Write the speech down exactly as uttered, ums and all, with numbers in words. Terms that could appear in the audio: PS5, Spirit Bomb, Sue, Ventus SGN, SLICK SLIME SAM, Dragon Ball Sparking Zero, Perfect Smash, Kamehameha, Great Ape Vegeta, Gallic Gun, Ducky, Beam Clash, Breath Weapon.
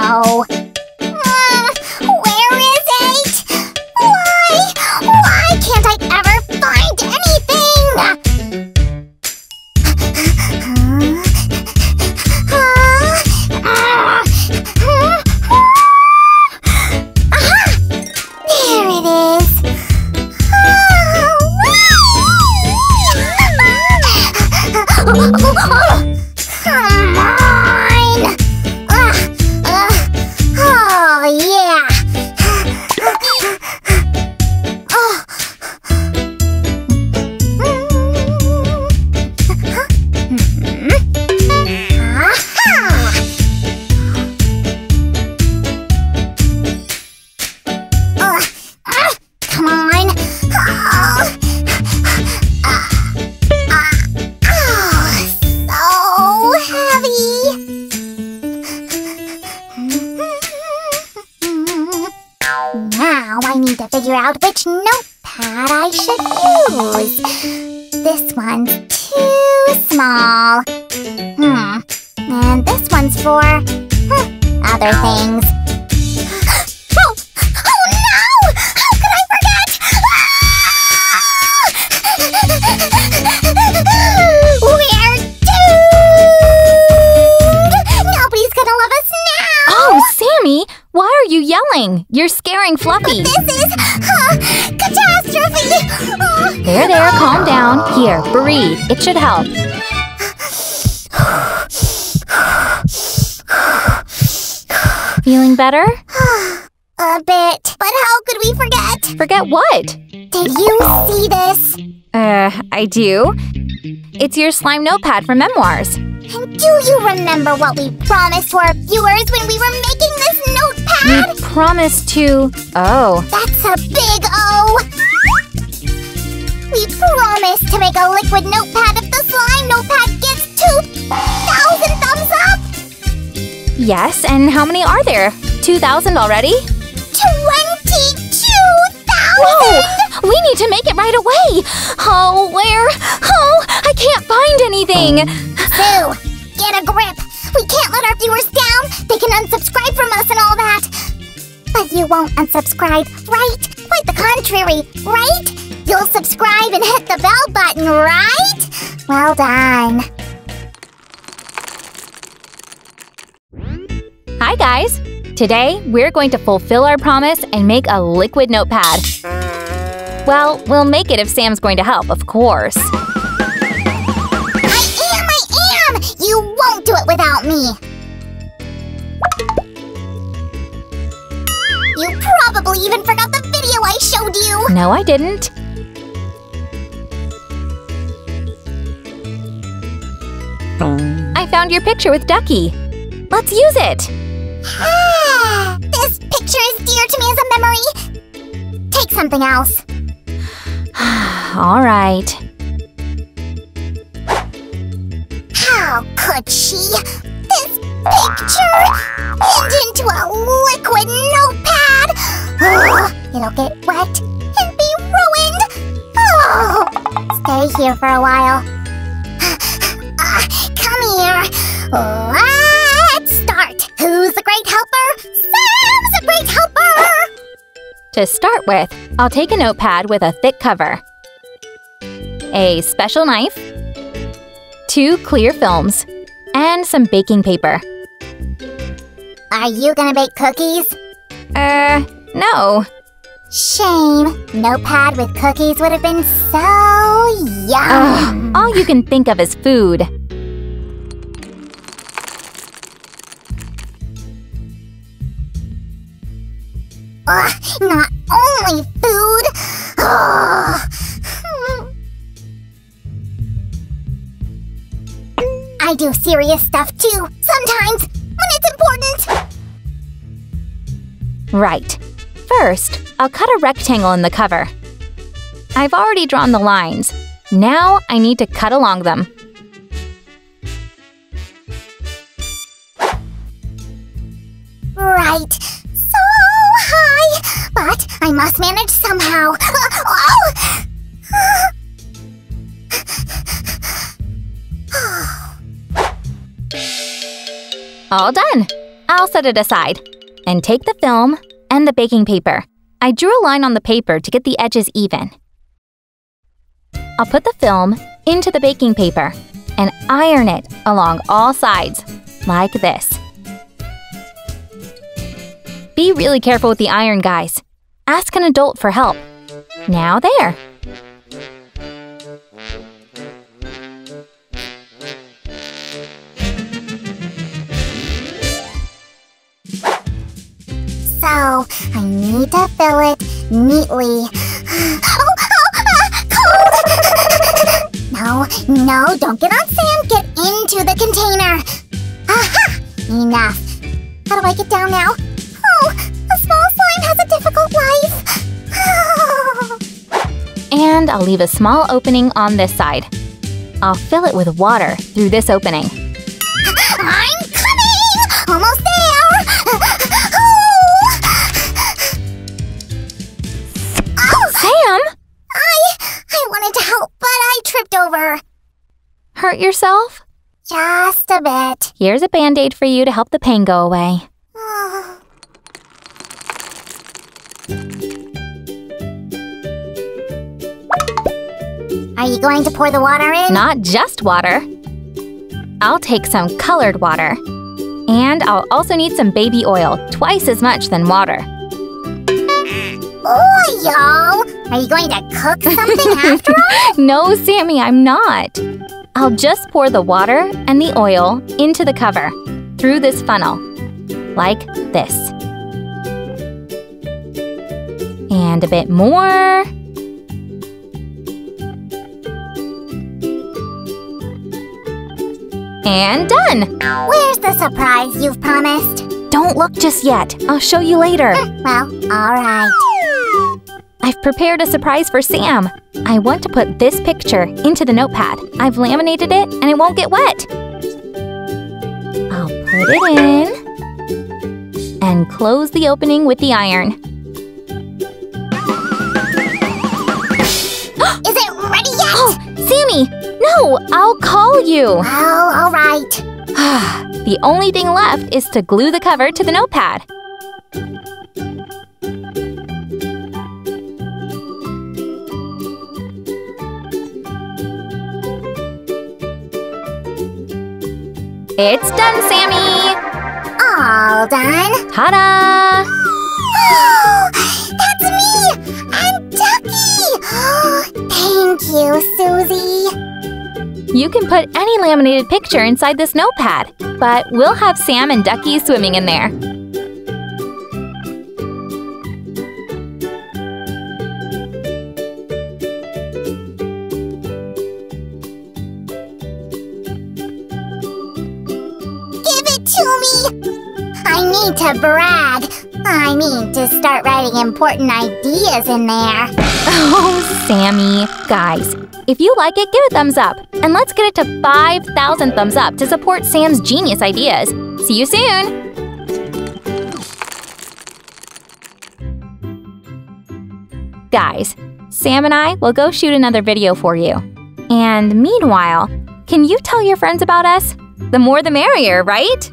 know. Uh, where is it? Why? Why can't I ever find anything? Aha! There it is. Oh, come on! Uh, uh, oh, yeah! Oh. Uh, uh, come on! Oh. Now I need to figure out which notepad I should use. This one's too small. Hmm. And this one's for huh, other things. Oh! Oh no! How could I forget? Ah! We're doomed! Nobody's gonna love us now! Oh, Sammy! Why are you yelling? You're scaring Fluffy. But this is a catastrophe. Oh. There, there, calm down. Here, breathe. It should help. Feeling better? A bit. But how could we forget? Forget what? Did you see this? Uh, I do. It's your slime notepad for memoirs. And do you remember what we promised to our viewers when we were making this notepad? We promised to... Oh. That's a big O! We promised to make a liquid notepad if the slime notepad gets two thousand thumbs up! Yes, and how many are there? two thousand already? twenty-two thousand! Whoa! We need to make it right away! Oh, where? Oh, I can't find anything! Sue, get a grip! We can't let our viewers down! They can unsubscribe from us and all that! But you won't unsubscribe, right? Quite the contrary, right? You'll subscribe and hit the bell button, right? Well done. Hi guys! Today, we're going to fulfill our promise and make a liquid notepad. Well, we'll make it if Sam's going to help, of course. You won't do it without me! You probably even forgot the video I showed you! No, I didn't. I found your picture with Ducky. Let's use it! Ah, this picture is dear to me as a memory. Take something else. All right. How could she? This picture turned into a liquid notepad! Oh, it'll get wet and be ruined! Oh. Stay here for a while. Uh, come here! Let's start! Who's a great helper? Sam's a great helper! To start with, I'll take a notepad with a thick cover, a special knife, two clear films, and some baking paper. Are you gonna bake cookies? Uh, no. Shame. Notepad with cookies would have been so yum. Ugh, all you can think of is food. Ugh, not only food. Ugh. I do serious stuff too, sometimes, when it's important! Right. First, I'll cut a rectangle in the cover. I've already drawn the lines. Now I need to cut along them. Right. So high! But I must manage somehow. Oh! All done! I'll set it aside. And take the film and the baking paper. I drew a line on the paper to get the edges even. I'll put the film into the baking paper and iron it along all sides, like this. Be really careful with the iron, guys. Ask an adult for help. Now there. So, I need to fill it neatly. Oh, oh, ah, cold! No, no, don't get on sand. Get into the container. Aha! Enough. How do I get down now? Oh, the small slime has a difficult life. Oh. And I'll leave a small opening on this side. I'll fill it with water through this opening. I'm coming! Almost there! Over. Hurt yourself? Just a bit. Here's a Band-Aid for you to help the pain go away. Oh. Are you going to pour the water in? Not just water. I'll take some colored water. And I'll also need some baby oil, twice as much than water. Oil? Are you going to cook something after all? No, Sammy, I'm not. I'll just pour the water and the oil into the cover through this funnel, like this. And a bit more. And done! Where's the surprise you've promised? Don't look just yet. I'll show you later. Well, all right. I've prepared a surprise for Sam. I want to put this picture into the notepad. I've laminated it and it won't get wet. I'll put it in and close the opening with the iron. Is it ready yet? Oh, Sammy! No, I'll call you. Oh, all right. The only thing left is to glue the cover to the notepad. It's done, Sammy! All done! Ta-da! Oh, that's me! I'm Ducky! Oh, thank you, Susie! You can put any laminated picture inside this notepad, but we'll have Sam and Ducky swimming in there. To brag. I mean, to start writing important ideas in there. Oh, Sammy. Guys, if you like it, give it a thumbs up. And let's get it to five thousand thumbs up to support Sam's genius ideas. See you soon! Guys, Sam and I will go shoot another video for you. And meanwhile, can you tell your friends about us? The more the merrier, right?